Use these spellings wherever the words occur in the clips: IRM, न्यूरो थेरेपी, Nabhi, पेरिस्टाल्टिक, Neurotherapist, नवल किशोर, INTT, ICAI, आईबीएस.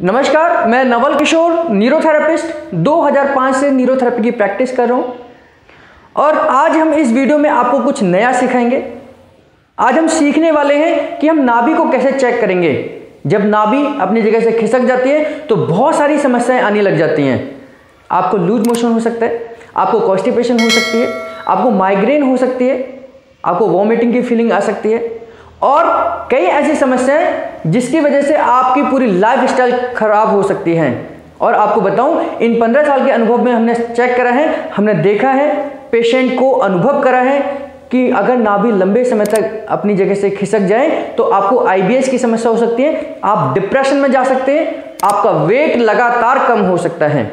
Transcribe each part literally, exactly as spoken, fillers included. नमस्कार, मैं नवल किशोर neuro therapist दो हज़ार पाँच से न्यूरो थेरेपी की प्रैक्टिस कर रहा हूँ। और आज हम इस वीडियो में आपको कुछ नया सिखाएंगे। आज हम सीखने वाले हैं कि हम नाभि को कैसे चेक करेंगे। जब नाभि अपनी जगह से खिसक जाती है तो बहुत सारी समस्याएं आने लग जाती हैं। आपको लूज मोशन हो सकता है, आपको कॉन्स्टिपेशन हो सकती है, आपको माइग्रेन हो सकती है, आपको वॉमिटिंग की फीलिंग आ सकती है और कई ऐसी समस्याएं जिसकी वजह से आपकी पूरी लाइफस्टाइल खराब हो सकती है। और आपको बताऊं, इन पंद्रह साल के अनुभव में हमने चेक करा है, हमने देखा है, पेशेंट को अनुभव करा है कि अगर नाभि लंबे समय तक अपनी जगह से खिसक जाए तो आपको आई बी एस की समस्या हो सकती है, आप डिप्रेशन में जा सकते हैं, आपका वेट लगातार कम हो सकता है।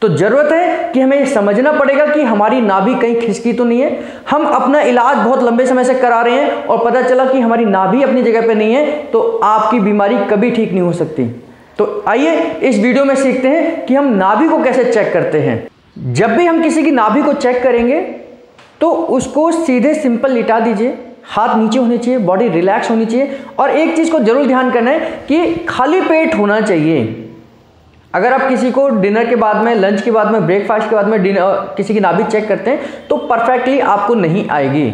तो जरूरत है कि हमें समझना पड़ेगा कि हमारी नाभि कहीं खिसकी तो नहीं है। हम अपना इलाज बहुत लंबे समय से करा रहे हैं और पता चला कि हमारी नाभि अपनी जगह पे नहीं है तो आपकी बीमारी कभी ठीक नहीं हो सकती। तो आइए इस वीडियो में सीखते हैं कि हम नाभि को कैसे चेक करते हैं। जब भी हम किसी की नाभि को चेक करेंगे तो उसको सीधे सिंपल लिटा दीजिए, हाथ नीचे होने चाहिए, बॉडी रिलैक्स होनी चाहिए। और एक चीज़ को जरूर ध्यान करना है कि खाली पेट होना चाहिए। अगर आप किसी को डिनर के बाद में, लंच के बाद में, ब्रेकफास्ट के बाद में डिनर किसी की नाभि चेक करते हैं तो परफेक्टली आपको नहीं आएगी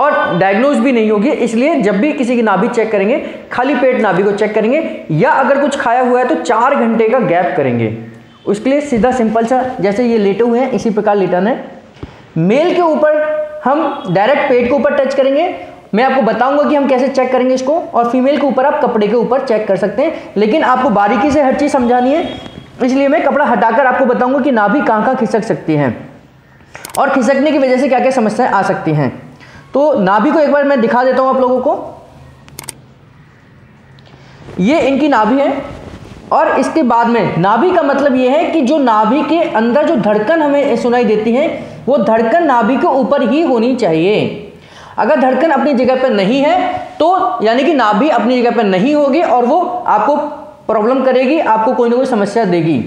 और डायग्नोज भी नहीं होगी। इसलिए जब भी किसी की नाभि चेक करेंगे, खाली पेट नाभि को चेक करेंगे या अगर कुछ खाया हुआ है तो चार घंटे का गैप करेंगे। उसके लिए सीधा सिंपल सा, जैसे ये लेटे हुए हैं इसी प्रकार लेटाना है। मेल के ऊपर हम डायरेक्ट पेट के ऊपर टच करेंगे। मैं आपको बताऊंगा कि हम कैसे चेक करेंगे इसको। और फीमेल के ऊपर आप कपड़े के ऊपर चेक कर सकते हैं, लेकिन आपको बारीकी से हर चीज़ समझानी है, इसलिए मैं कपड़ा हटाकर आपको बताऊंगा कि नाभि कहाँ कहाँ खिसक सकती हैं और खिसकने की वजह से क्या क्या समस्याएं आ सकती हैं। तो नाभि को एक बार मैं दिखा देता हूँ आप लोगों को। ये इनकी नाभि है। और इसके बाद में नाभि का मतलब ये है कि जो नाभि के अंदर जो धड़कन हमें सुनाई देती है वो धड़कन नाभि के ऊपर ही होनी चाहिए। अगर धड़कन अपनी जगह पर नहीं है तो यानी कि नाभि अपनी जगह पर नहीं होगी और वो आपको प्रॉब्लम करेगी, आपको कोई ना कोई समस्या देगी।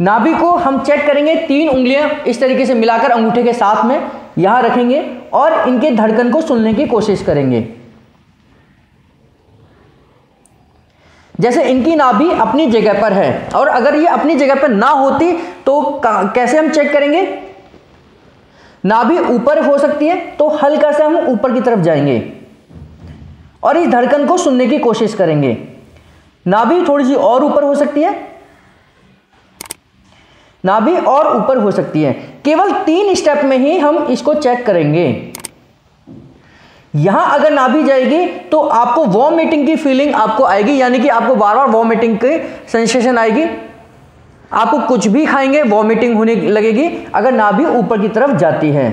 नाभि को हम चेक करेंगे तीन उंगलियां इस तरीके से मिलाकर अंगूठे के साथ में यहां रखेंगे और इनके धड़कन को सुनने की कोशिश करेंगे। जैसे इनकी नाभि अपनी जगह पर है और अगर ये अपनी जगह पर ना होती तो कैसे हम चेक करेंगे। नाभि ऊपर हो सकती है तो हल्का सा हम ऊपर की तरफ जाएंगे और इस धड़कन को सुनने की कोशिश करेंगे। नाभि थोड़ी सी और ऊपर हो सकती है, नाभि और ऊपर हो सकती है। केवल तीन स्टेप में ही हम इसको चेक करेंगे। यहां अगर नाभि जाएगी तो आपको वॉमिटिंग की फीलिंग आपको आएगी, यानी कि आपको बार बार वॉमिटिंग की सेंसेशन आएगी, आपको कुछ भी खाएंगे वॉमिटिंग होने लगेगी अगर नाभि ऊपर की तरफ जाती है।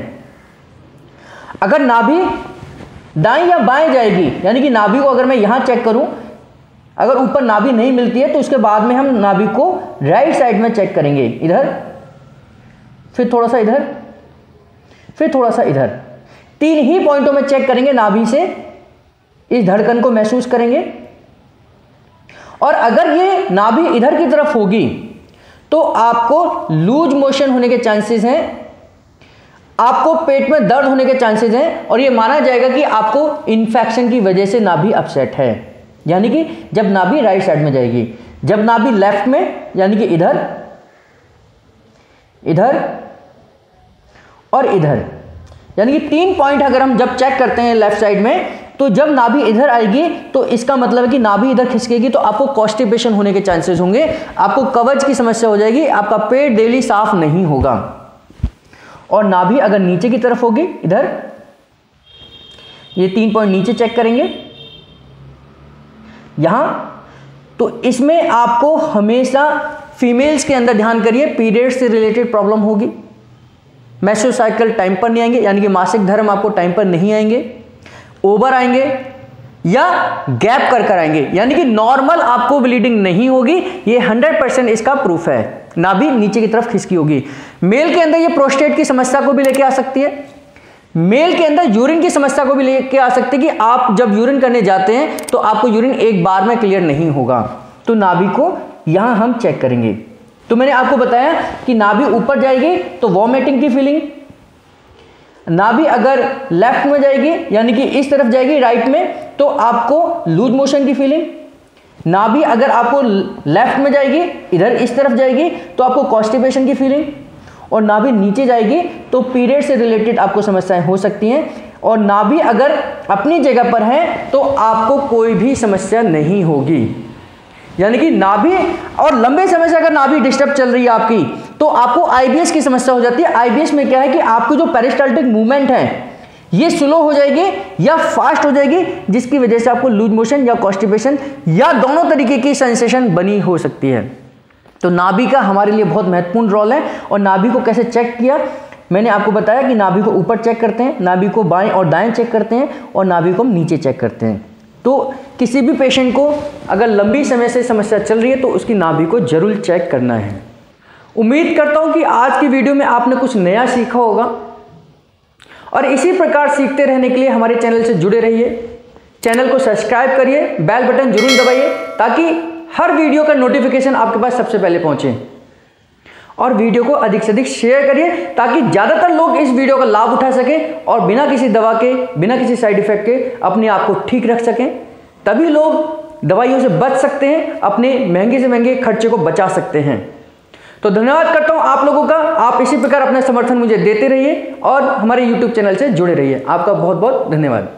अगर नाभि दाएं या बाएं जाएगी, यानी कि नाभि को अगर मैं यहां चेक करूं, अगर ऊपर नाभि नहीं मिलती है तो उसके बाद में हम नाभि को राइट साइड में चेक करेंगे, इधर, फिर थोड़ा सा इधर, फिर थोड़ा सा इधर। तीन ही पॉइंटों में चेक करेंगे नाभि से, इस धड़कन को महसूस करेंगे। और अगर ये नाभि इधर की तरफ होगी तो आपको लूज मोशन होने के चांसेस हैं, आपको पेट में दर्द होने के चांसेस हैं और ये माना जाएगा कि आपको इन्फेक्शन की वजह से नाभि अपसेट है। यानी कि जब नाभि राइट साइड में जाएगी। जब नाभि लेफ्ट में, यानी कि इधर, इधर और इधर, यानी कि तीन पॉइंट अगर हम जब चेक करते हैं लेफ्ट साइड में, तो जब नाभि इधर आएगी तो इसका मतलब है कि नाभि इधर खिसकेगी तो आपको कॉन्स्टिपेशन होने के चांसेस होंगे, आपको कब्ज की समस्या हो जाएगी, आपका पेट डेली साफ नहीं होगा। और नाभि अगर नीचे की तरफ होगी, इधर, ये तीन पॉइंट नीचे चेक करेंगे यहां, तो इसमें आपको हमेशा फीमेल्स के अंदर ध्यान करिए, पीरियड से रिलेटेड प्रॉब्लम होगी, मेंस्ट्रुअल टाइम पर नहीं आएंगे, यानी कि मासिक धर्म आपको टाइम पर नहीं आएंगे, ओवर आएंगे या गैप कर कर आएंगे, यानी कि नॉर्मल आपको ब्लीडिंग नहीं होगी। ये हंड्रेड परसेंट इसका प्रूफ है, नाभि नीचे की तरफ खिसकी होगी। मेल के अंदर ये प्रोस्टेट की समस्या को भी लेके आ सकती है, मेल के अंदर यूरिन की समस्या को भी लेके आ सकती है कि आप जब यूरिन करने जाते हैं तो आपको यूरिन एक बार में क्लियर नहीं होगा। तो नाभि को यहां हम चेक करेंगे। तो मैंने आपको बताया कि नाभि ऊपर जाएगी तो वॉमिटिंग की फीलिंग, नाभि अगर लेफ्ट में जाएगी, यानी कि इस तरफ जाएगी राइट में, तो आपको लूज मोशन की फीलिंग, नाभि अगर आपको लेफ्ट में जाएगी, इधर इस तरफ जाएगी तो आपको कॉन्स्टिपेशन की फीलिंग, और नाभि नीचे जाएगी तो पीरियड से रिलेटेड आपको समस्याएं हो सकती हैं, और नाभि अगर अपनी जगह पर है तो आपको कोई भी समस्या नहीं होगी। यानी कि नाभि और लंबे समय से अगर नाभि डिस्टर्ब चल रही है आपकी, तो आपको आईबीएस की समस्या हो जाती है। आईबीएस में क्या है कि आपकी जो पेरिस्टाल्टिक मूवमेंट है ये स्लो हो जाएगी या फास्ट हो जाएगी, जिसकी वजह से आपको लूज मोशन या कॉन्स्टिपेशन या दोनों तरीके की सेंसेशन बनी हो सकती है। तो नाभि का हमारे लिए बहुत महत्वपूर्ण रोल है। और नाभि को कैसे चेक किया, मैंने आपको बताया कि नाभि को ऊपर चेक करते हैं, नाभि को बाएं और दाएं चेक करते हैं, और नाभि को हम नीचे चेक करते हैं। तो किसी भी पेशेंट को अगर लंबी समय से समस्या चल रही है तो उसकी नाभि को जरूर चेक करना है। उम्मीद करता हूँ कि आज की वीडियो में आपने कुछ नया सीखा होगा, और इसी प्रकार सीखते रहने के लिए हमारे चैनल से जुड़े रहिए। चैनल को सब्सक्राइब करिए, बेल बटन जरूर दबाइए ताकि हर वीडियो का नोटिफिकेशन आपके पास सबसे पहले पहुंचे, और वीडियो को अधिक से अधिक शेयर करिए ताकि ज़्यादातर लोग इस वीडियो का लाभ उठा सकें और बिना किसी दवा के, बिना किसी साइड इफेक्ट के अपने आप को ठीक रख सकें। तभी लोग दवाइयों से बच सकते हैं, अपने महंगे से महंगे खर्चे को बचा सकते हैं। तो धन्यवाद करता हूँ आप लोगों का। आप इसी प्रकार अपना समर्थन मुझे देते रहिए और हमारे यूट्यूब चैनल से जुड़े रहिए। आपका बहुत बहुत धन्यवाद।